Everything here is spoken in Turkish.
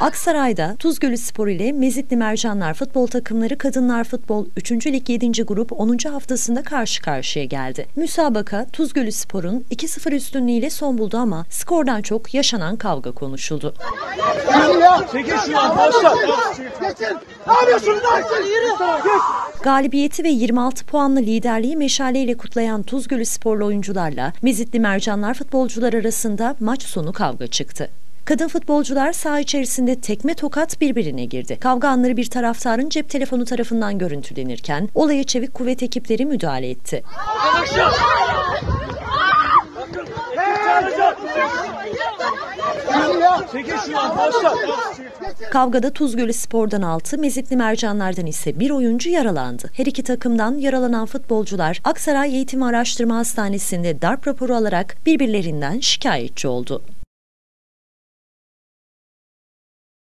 Aksaray'da Tuzgölü Spor ile Mezitli Mercanlar futbol takımları Kadınlar Futbol 3. Lig 7. Grup 10. haftasında karşı karşıya geldi. Müsabaka Tuzgölü Spor'un 2-0 üstünlüğüyle son buldu ama skordan çok yaşanan kavga konuşuldu. Galibiyeti ve 26 puanlı liderliği meşaleyle kutlayan Tuzgölü Sporlu oyuncularla Mezitli Mercanlar futbolcular arasında maç sonu kavga çıktı. Kadın futbolcular saha içerisinde tekme tokat birbirine girdi. Kavga anları bir taraftarın cep telefonu tarafından görüntülenirken olaya çevik kuvvet ekipleri müdahale etti. Kavgada Tuzgölü Spor'dan 6, Mezitli Mercanlar'dan ise 1 oyuncu yaralandı. Her iki takımdan yaralanan futbolcular Aksaray Eğitim Araştırma Hastanesi'nde darp raporu alarak birbirlerinden şikayetçi oldu.